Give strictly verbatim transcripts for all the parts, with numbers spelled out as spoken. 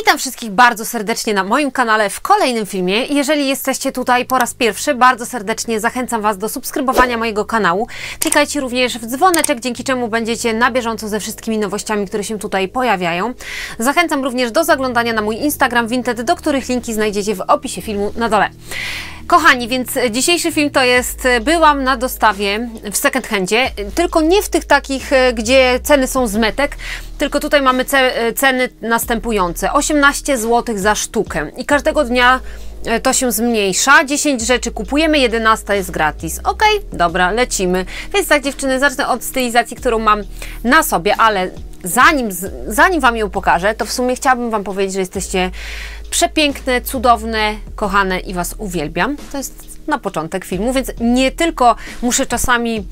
Witam wszystkich bardzo serdecznie na moim kanale w kolejnym filmie. Jeżeli jesteście tutaj po raz pierwszy, bardzo serdecznie zachęcam Was do subskrybowania mojego kanału. Klikajcie również w dzwoneczek, dzięki czemu będziecie na bieżąco ze wszystkimi nowościami, które się tutaj pojawiają. Zachęcam również do zaglądania na mój Instagram Vinted, do których linki znajdziecie w opisie filmu na dole. Kochani, więc dzisiejszy film to jest byłam na dostawie w second handzie, tylko nie w tych takich, gdzie ceny są z metek, tylko tutaj mamy ceny następujące. osiemnaście złotych za sztukę i każdego dnia to się zmniejsza, dziesięć rzeczy kupujemy, jedenaście jest gratis. Ok, dobra, lecimy. Więc tak dziewczyny, zacznę od stylizacji, którą mam na sobie, ale zanim, zanim Wam ją pokażę, to w sumie chciałabym Wam powiedzieć, że jesteście przepiękne, cudowne, kochane i Was uwielbiam. To jest na początek filmu, więc nie tylko muszę czasami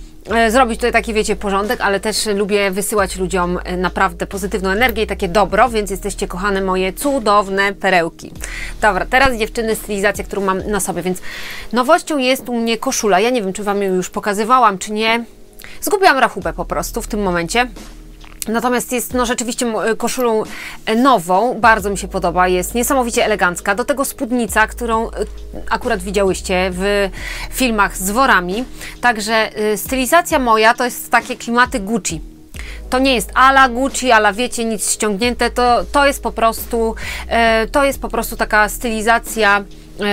zrobić tutaj taki, wiecie, porządek, ale też lubię wysyłać ludziom naprawdę pozytywną energię i takie dobro, więc jesteście kochane moje cudowne perełki. Dobra, teraz dziewczyny stylizacja, którą mam na sobie, więc nowością jest u mnie koszula. Ja nie wiem, czy Wam ją już pokazywałam, czy nie. Zgubiłam rachubę po prostu w tym momencie. Natomiast jest no rzeczywiście koszulą nową, bardzo mi się podoba, jest niesamowicie elegancka. Do tego spódnica, którą akurat widziałyście w filmach z worami. Także stylizacja moja to jest takie klimaty Gucci. To nie jest ala Gucci, ala wiecie, nic ściągnięte, to, to, jest po prostu, to jest po prostu taka stylizacja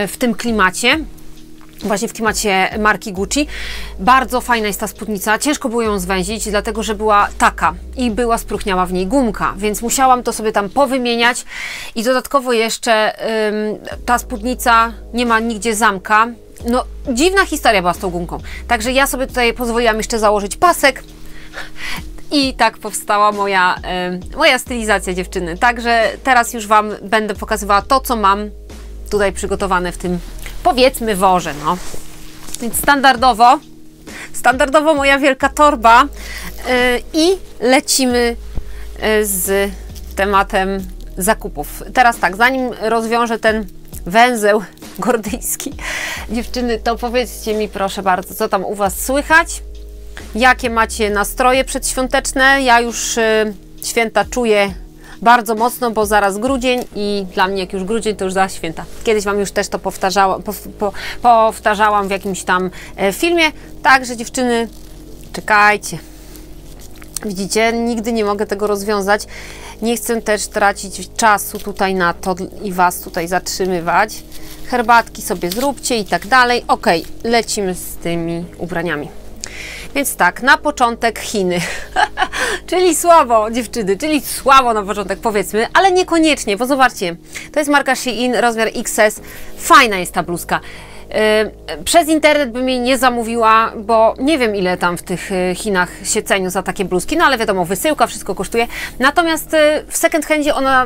w tym klimacie. Właśnie w klimacie marki Gucci. Bardzo fajna jest ta spódnica, ciężko było ją zwęzić, dlatego że była taka i była spróchniała w niej gumka, więc musiałam to sobie tam powymieniać i dodatkowo jeszcze ym, ta spódnica nie ma nigdzie zamka. No dziwna historia była z tą gumką, także ja sobie tutaj pozwoliłam jeszcze założyć pasek i tak powstała moja, ym, moja stylizacja dziewczyny. Także teraz już Wam będę pokazywała to, co mam tutaj przygotowane w tym, powiedzmy, worze, no. Więc standardowo, standardowo moja wielka torba yy, i lecimy yy, z tematem zakupów. Teraz tak, zanim rozwiążę ten węzeł gordyjski, dziewczyny, to powiedzcie mi proszę bardzo, co tam u Was słychać? Jakie macie nastroje przedświąteczne? Ja już yy, święta czuję bardzo mocno, bo zaraz grudzień i dla mnie jak już grudzień, to już zaraz święta. Kiedyś Wam już też to powtarzałam, po, po, powtarzałam w jakimś tam filmie. Także dziewczyny, czekajcie. Widzicie, nigdy nie mogę tego rozwiązać. Nie chcę też tracić czasu tutaj na to i Was tutaj zatrzymywać. Herbatki sobie zróbcie i tak dalej. Ok, lecimy z tymi ubraniami. Więc tak, na początek Chiny, czyli słabo dziewczyny, czyli słabo na początek powiedzmy, ale niekoniecznie, bo zobaczcie, to jest marka Shein, rozmiar X S, fajna jest ta bluzka. Yy, przez internet bym jej nie zamówiła, bo nie wiem ile tam w tych Chinach się ceni za takie bluzki, no ale wiadomo, wysyłka, wszystko kosztuje, natomiast yy, w second handzie ona...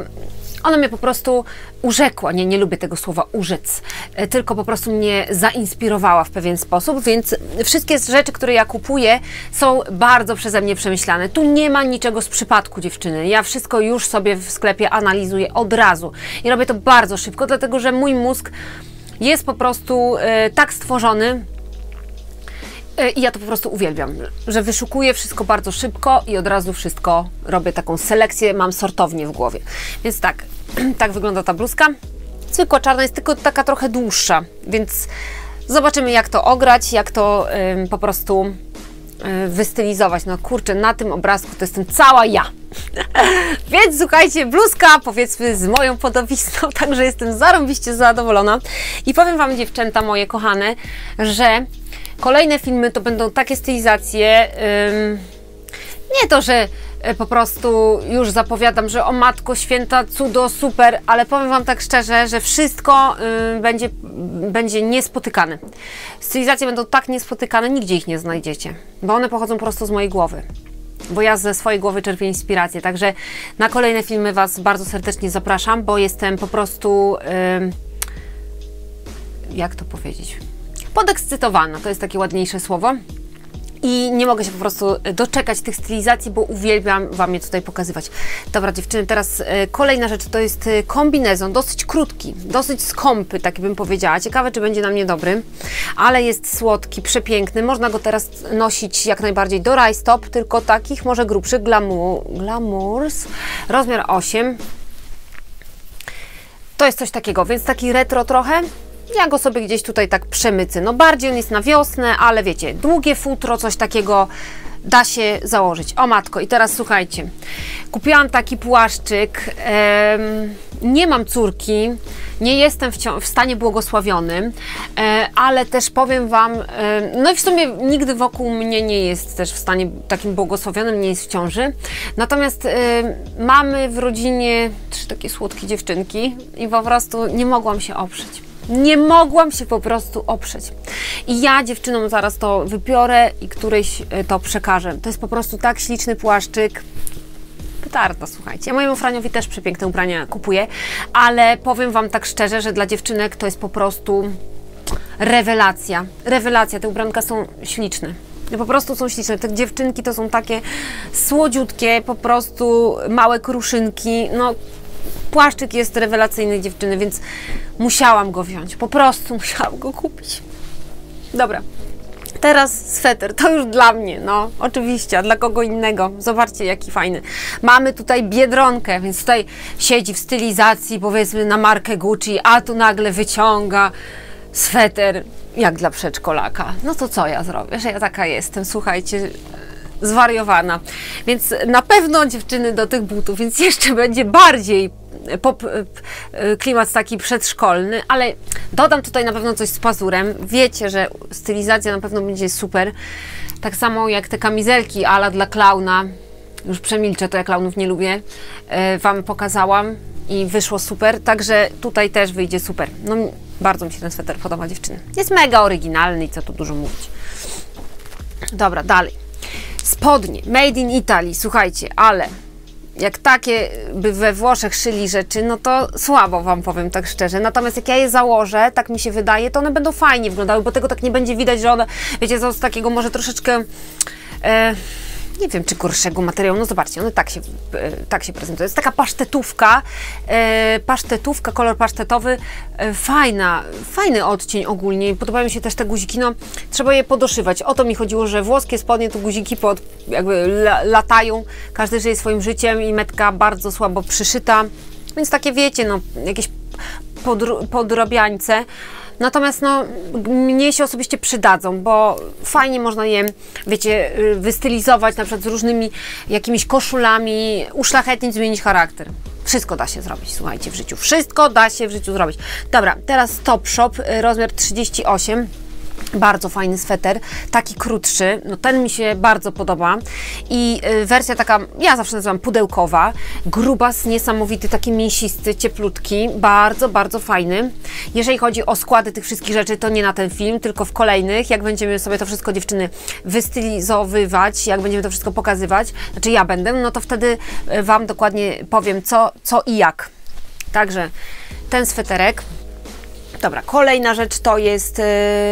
Ona mnie po prostu urzekła, nie, nie lubię tego słowa urzec, tylko po prostu mnie zainspirowała w pewien sposób, więc wszystkie rzeczy, które ja kupuję, są bardzo przeze mnie przemyślane. Tu nie ma niczego z przypadku, dziewczyny. Ja wszystko już sobie w sklepie analizuję od razu i robię to bardzo szybko, dlatego że mój mózg jest po prostu e, tak stworzony, i ja to po prostu uwielbiam, że wyszukuję wszystko bardzo szybko i od razu wszystko robię taką selekcję, mam sortownię w głowie. Więc tak, tak wygląda ta bluzka. Zwykła czarna jest tylko taka trochę dłuższa, więc zobaczymy jak to ograć, jak to ym, po prostu yy, wystylizować. No kurczę, na tym obrazku to jestem cała ja. Więc słuchajcie, bluzka powiedzmy z moją podobizną, także jestem zarąbiście zadowolona. I powiem Wam dziewczęta moje kochane, że kolejne filmy to będą takie stylizacje, ym, nie to, że po prostu już zapowiadam, że o matko święta, cudo, super, ale powiem Wam tak szczerze, że wszystko ym, będzie, będzie niespotykane. Stylizacje będą tak niespotykane, nigdzie ich nie znajdziecie, bo one pochodzą prosto z mojej głowy, bo ja ze swojej głowy czerpię inspirację, także na kolejne filmy Was bardzo serdecznie zapraszam, bo jestem po prostu, ym, jak to powiedzieć... podekscytowana, to jest takie ładniejsze słowo i nie mogę się po prostu doczekać tych stylizacji, bo uwielbiam Wam je tutaj pokazywać. Dobra dziewczyny, teraz kolejna rzecz to jest kombinezon, dosyć krótki, dosyć skąpy, tak bym powiedziała. Ciekawe, czy będzie na mnie dobry, ale jest słodki, przepiękny, można go teraz nosić jak najbardziej do rajstop, tylko takich może grubszych, glamours, rozmiar osiem. To jest coś takiego, więc taki retro trochę. Ja go sobie gdzieś tutaj tak przemycę. No bardziej on jest na wiosnę, ale wiecie, długie futro, coś takiego da się założyć. O matko, i teraz słuchajcie. Kupiłam taki płaszczyk. Ehm, nie mam córki. Nie jestem w, w stanie błogosławionym, e, ale też powiem Wam, e, no i w sumie nigdy wokół mnie nie jest też w stanie takim błogosławionym, nie jest w ciąży. Natomiast e, mamy w rodzinie trzy takie słodkie dziewczynki i po prostu nie mogłam się oprzeć. Nie mogłam się po prostu oprzeć. I ja dziewczynom zaraz to wypiorę i którejś to przekażę. To jest po prostu tak śliczny płaszczyk. Tarta, słuchajcie. Ja mojemu Franiowi też przepiękne ubrania kupuję, ale powiem Wam tak szczerze, że dla dziewczynek to jest po prostu rewelacja. Rewelacja. Te ubranka są śliczne. Po prostu są śliczne. Te dziewczynki to są takie słodziutkie, po prostu małe kruszynki. No, płaszczyk jest rewelacyjny dziewczyny, więc musiałam go wziąć. Po prostu musiałam go kupić. Dobra. Teraz sweter, to już dla mnie, no oczywiście, a dla kogo innego. Zobaczcie, jaki fajny. Mamy tutaj Biedronkę, więc tutaj siedzi w stylizacji, powiedzmy, na markę Gucci, a tu nagle wyciąga sweter jak dla przedszkolaka. No to co ja zrobię, że ja taka jestem, słuchajcie, zwariowana. Więc na pewno dziewczyny do tych butów, więc jeszcze będzie bardziej pop, klimat taki przedszkolny, ale dodam tutaj na pewno coś z pazurem. Wiecie, że stylizacja na pewno będzie super. Tak samo jak te kamizelki a la dla klauna. Już przemilczę to, ja klaunów nie lubię. Wam pokazałam i wyszło super, także tutaj też wyjdzie super. No, bardzo mi się ten sweter podoba, dziewczyny. Jest mega oryginalny i co tu dużo mówić. Dobra, dalej. Spodnie. Made in Italy. Słuchajcie, ale jak takie by we Włoszech szyli rzeczy, no to słabo Wam powiem tak szczerze. Natomiast jak ja je założę, tak mi się wydaje, to one będą fajnie wyglądały, bo tego tak nie będzie widać, że one, wiecie, są z takiego może troszeczkę, e, nie wiem, czy gorszego materiału. No zobaczcie, one tak się, e, tak się prezentują. Jest taka pasztetówka, e, pasztetówka, kolor pasztetowy, e, fajna, fajny odcień ogólnie. Podobają mi się też te guziki, no trzeba je podoszywać. O to mi chodziło, że włoskie spodnie tu guziki pod... jakby la, latają, każdy żyje swoim życiem i metka bardzo słabo przyszyta, więc takie wiecie, no jakieś podru, podrobiańce, natomiast no mnie się osobiście przydadzą, bo fajnie można je, wiecie, wystylizować na przykład z różnymi jakimiś koszulami, uszlachetnić, zmienić charakter. Wszystko da się zrobić, słuchajcie, w życiu, wszystko da się w życiu zrobić. Dobra, teraz Top Shop, rozmiar trzydzieści osiem. Bardzo fajny sweter, taki krótszy, no ten mi się bardzo podoba i wersja taka, ja zawsze nazywam pudełkowa, grubas niesamowity, taki mięsisty, cieplutki, bardzo, bardzo fajny. Jeżeli chodzi o składy tych wszystkich rzeczy, to nie na ten film, tylko w kolejnych, jak będziemy sobie to wszystko, dziewczyny, wystylizowywać, jak będziemy to wszystko pokazywać, znaczy ja będę, no to wtedy Wam dokładnie powiem co, co i jak. Także ten sweterek. Dobra, kolejna rzecz to jest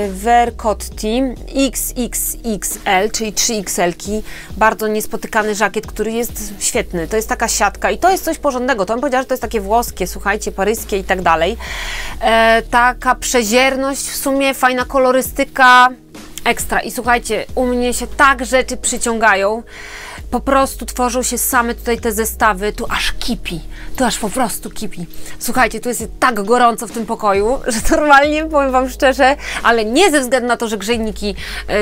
Verkotti iks iks iks el, czyli trzy iks el ki. Bardzo niespotykany żakiet, który jest świetny. To jest taka siatka i to jest coś porządnego. To bym powiedziała, że to jest takie włoskie, słuchajcie, paryskie i tak dalej. E, taka przezierność w sumie, fajna kolorystyka, ekstra. I słuchajcie, u mnie się tak rzeczy przyciągają. Po prostu tworzą się same tutaj te zestawy, tu aż kipi, tu aż po prostu kipi. Słuchajcie, tu jest tak gorąco w tym pokoju, że normalnie, powiem Wam szczerze, ale nie ze względu na to, że grzejniki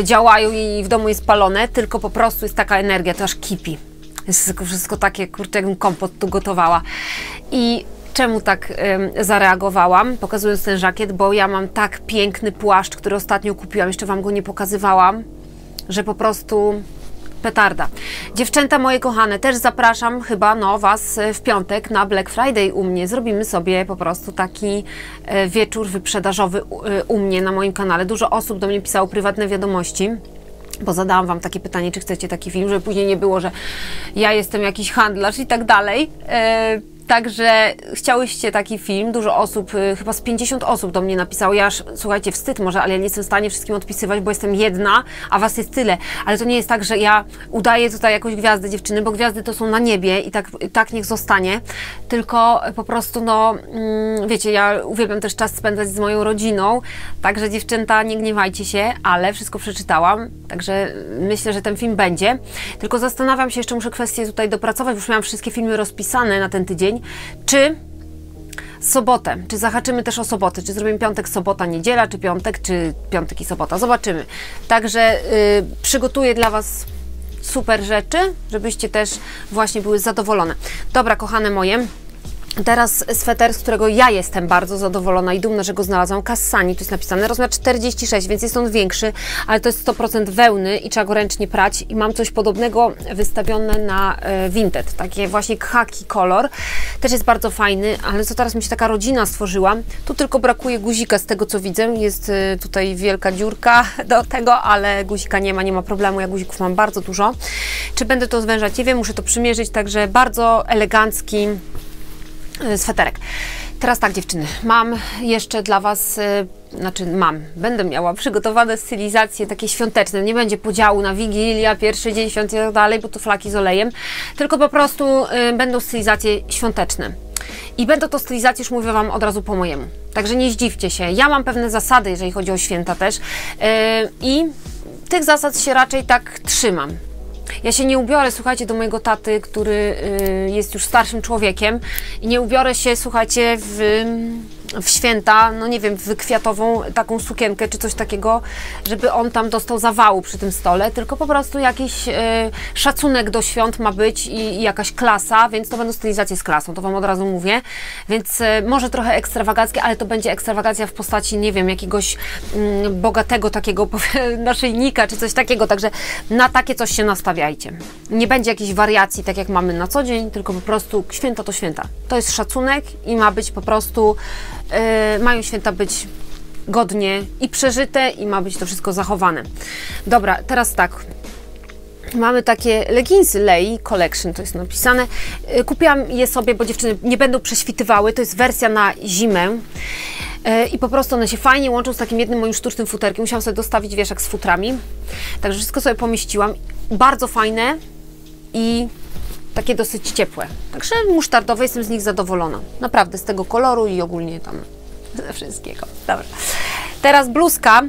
działają i w domu jest palone, tylko po prostu jest taka energia, tu aż kipi. Jest wszystko takie, kurczę, jakbym kompot tu gotowała. I czemu tak ym, zareagowałam, pokazując ten żakiet, bo ja mam tak piękny płaszcz, który ostatnio kupiłam, jeszcze Wam go nie pokazywałam, że po prostu... petarda. Dziewczęta moje kochane, też zapraszam chyba no, Was w piątek na Black Friday u mnie. Zrobimy sobie po prostu taki wieczór wyprzedażowy u mnie na moim kanale. Dużo osób do mnie pisało prywatne wiadomości, bo zadałam Wam takie pytanie, czy chcecie taki film, żeby później nie było, że ja jestem jakiś handlarz i tak dalej. Także chciałyście taki film, dużo osób, chyba z pięćdziesiąt osób do mnie napisało. Ja aż, słuchajcie, wstyd może, ale ja nie jestem w stanie wszystkim odpisywać, bo jestem jedna, a Was jest tyle. Ale to nie jest tak, że ja udaję tutaj jakąś gwiazdę, dziewczyny, bo gwiazdy to są na niebie i tak, tak niech zostanie. Tylko po prostu, no, wiecie, ja uwielbiam też czas spędzać z moją rodziną, także dziewczęta, nie gniewajcie się, ale wszystko przeczytałam, także myślę, że ten film będzie. Tylko zastanawiam się, jeszcze muszę kwestię tutaj dopracować, bo już miałam wszystkie filmy rozpisane na ten tydzień, czy sobotę. Czy zahaczymy też o sobotę? Czy zrobimy piątek, sobota, niedziela, czy piątek, czy piątek i sobota? Zobaczymy. Także yy, przygotuję dla Was super rzeczy, żebyście też właśnie były zadowolone. Dobra, kochane moje. Teraz sweter, z którego ja jestem bardzo zadowolona i dumna, że go znalazłam. Kassani, tu jest napisane, rozmiar czterdzieści sześć, więc jest on większy, ale to jest sto procent wełny i trzeba go ręcznie prać. I mam coś podobnego wystawione na Vinted, takie właśnie khaki kolor. Też jest bardzo fajny, ale co teraz mi się taka rodzina stworzyła. Tu tylko brakuje guzika z tego, co widzę. Jest tutaj wielka dziurka do tego, ale guzika nie ma, nie ma problemu. Ja guzików mam bardzo dużo. Czy będę to zwężać? Nie wiem, muszę to przymierzyć, także bardzo elegancki sweterek. Teraz tak, dziewczyny, mam jeszcze dla Was, yy, znaczy mam, będę miała przygotowane stylizacje takie świąteczne, nie będzie podziału na Wigilię, pierwszy dzień świąt i tak dalej, bo to flaki z olejem, tylko po prostu yy, będą stylizacje świąteczne. I będą to stylizacje, już mówię Wam od razu po mojemu. Także nie zdziwcie się, ja mam pewne zasady, jeżeli chodzi o święta też yy, i tych zasad się raczej tak trzymam. Ja się nie ubiorę, słuchajcie, do mojego taty, który y, jest już starszym człowiekiem i nie ubiorę się, słuchajcie, w, w święta, no nie wiem, w kwiatową taką sukienkę czy coś takiego, żeby on tam dostał zawału przy tym stole, tylko po prostu jakiś y, szacunek do świąt ma być i, i jakaś klasa, więc to będą stylizacje z klasą, to Wam od razu mówię, więc y, może trochę ekstrawaganckie, ale to będzie ekstrawagacja w postaci, nie wiem, jakiegoś y, bogatego takiego naszyjnika czy coś takiego, także na takie coś się nastawiam. Nie będzie jakichś wariacji, tak jak mamy na co dzień, tylko po prostu święta to święta. To jest szacunek i ma być po prostu, yy, mają święta być godnie i przeżyte i ma być to wszystko zachowane. Dobra, teraz tak. Mamy takie leginsy Lay Collection, to jest napisane. Kupiłam je sobie, bo dziewczyny nie będą prześwitywały. To jest wersja na zimę. I po prostu one się fajnie łączą z takim jednym moim sztucznym futerkiem. Musiałam sobie dostawić wieszak z futrami. Także wszystko sobie pomieściłam. Bardzo fajne i takie dosyć ciepłe. Także musztardowe, jestem z nich zadowolona. Naprawdę, z tego koloru i ogólnie tam ze wszystkiego. Dobra. Teraz bluzka.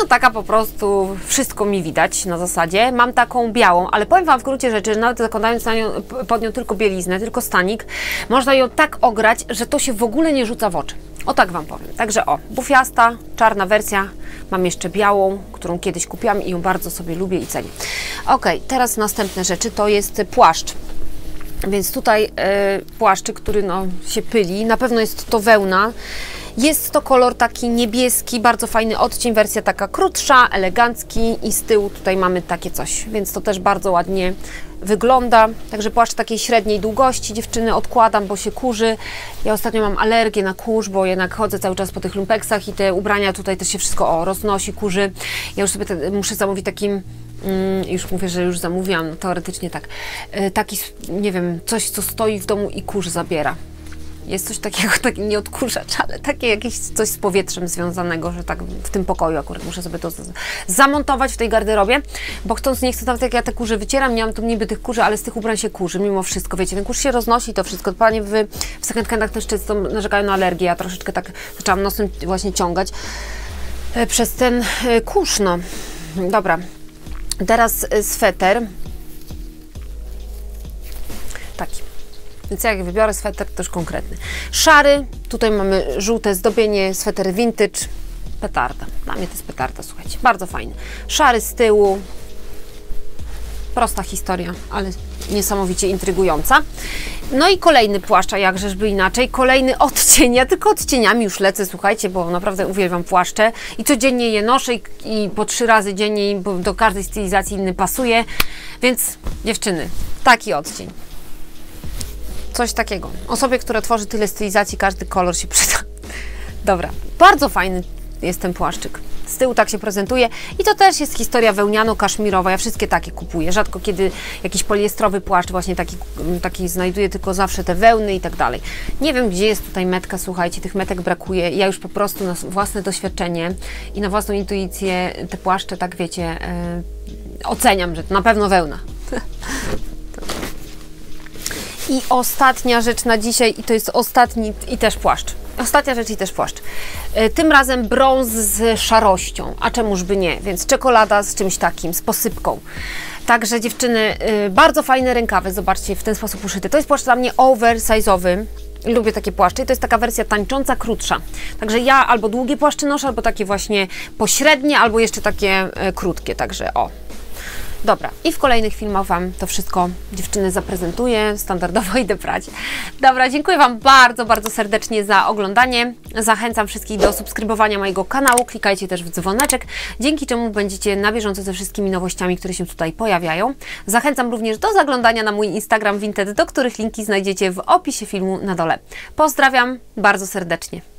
No taka po prostu, wszystko mi widać na zasadzie. Mam taką białą, ale powiem Wam w gruncie rzeczy, że nawet zakładając na nią, pod nią tylko bieliznę, tylko stanik, można ją tak ograć, że to się w ogóle nie rzuca w oczy. O tak Wam powiem. Także o, bufiasta, czarna wersja. Mam jeszcze białą, którą kiedyś kupiłam i ją bardzo sobie lubię i cenię. Ok, teraz następne rzeczy to jest płaszcz. Więc tutaj yy, płaszczyk, który no, się pyli. Na pewno jest to wełna. Jest to kolor taki niebieski, bardzo fajny odcień, wersja taka krótsza, elegancki i z tyłu tutaj mamy takie coś, więc to też bardzo ładnie wygląda. Także płaszcz takiej średniej długości, dziewczyny, odkładam, bo się kurzy. Ja ostatnio mam alergię na kurz, bo jednak chodzę cały czas po tych lumpeksach i te ubrania tutaj też się wszystko o, roznosi, kurzy. Ja już sobie te, muszę zamówić takim... Mm, już mówię, że już zamówiłam, no, teoretycznie tak. Yy, taki, nie wiem, coś, co stoi w domu i kurz zabiera. Jest coś takiego, taki nieodkurzacz, ale takie jakieś coś z powietrzem związanego, że tak w tym pokoju akurat muszę sobie to zamontować w tej garderobie, bo chcąc nie chcę, nawet jak ja te kurze wycieram, nie mam tu niby tych kurzy, ale z tych ubrań się kurzy mimo wszystko, wiecie, ten kurz się roznosi, to wszystko. Panie w, w second handach też często narzekają na alergię, ja troszeczkę tak zaczęłam nosem właśnie ciągać przez ten kurz, no. Dobra, teraz sweter. Taki. Więc jak wybiorę sweter, to już konkretny. Szary, tutaj mamy żółte zdobienie, sweter vintage, petarda. Dla mnie to jest petarda, słuchajcie, bardzo fajny. Szary z tyłu, prosta historia, ale niesamowicie intrygująca. No i kolejny płaszcz, jakżeżby inaczej, kolejny odcień, ja tylko odcieniami już lecę, słuchajcie, bo naprawdę uwielbiam płaszcze i codziennie je noszę i, i po trzy razy dziennie, bo do każdej stylizacji inny pasuje, więc dziewczyny, taki odcień. Coś takiego. Osobie, która tworzy tyle stylizacji, każdy kolor się przyda. Dobra, bardzo fajny jest ten płaszczyk. Z tyłu tak się prezentuje i to też jest historia wełniano-kaszmirowa. Ja wszystkie takie kupuję. Rzadko kiedy jakiś poliestrowy płaszcz właśnie taki, taki znajduję, tylko zawsze te wełny i tak dalej. Nie wiem, gdzie jest tutaj metka, słuchajcie, tych metek brakuje. Ja już po prostu na własne doświadczenie i na własną intuicję te płaszcze, tak wiecie, yy, oceniam, że to na pewno wełna. I ostatnia rzecz na dzisiaj, i to jest ostatni, i też płaszcz. Ostatnia rzecz i też płaszcz. Tym razem brąz z szarością, a czemuż by nie, więc czekolada z czymś takim, z posypką. Także dziewczyny, bardzo fajne rękawy, zobaczcie, w ten sposób uszyte. To jest płaszcz dla mnie oversize'owy. Lubię takie płaszcze i to jest taka wersja tańcząca, krótsza. Także ja albo długie płaszcze noszę, albo takie właśnie pośrednie, albo jeszcze takie e, krótkie, także o. Dobra, i w kolejnych filmach Wam to wszystko, dziewczyny, zaprezentuję, standardowo idę prać. Dobra, dziękuję Wam bardzo, bardzo serdecznie za oglądanie. Zachęcam wszystkich do subskrybowania mojego kanału, klikajcie też w dzwoneczek, dzięki czemu będziecie na bieżąco ze wszystkimi nowościami, które się tutaj pojawiają. Zachęcam również do zaglądania na mój Instagram Vinted, do których linki znajdziecie w opisie filmu na dole. Pozdrawiam bardzo serdecznie.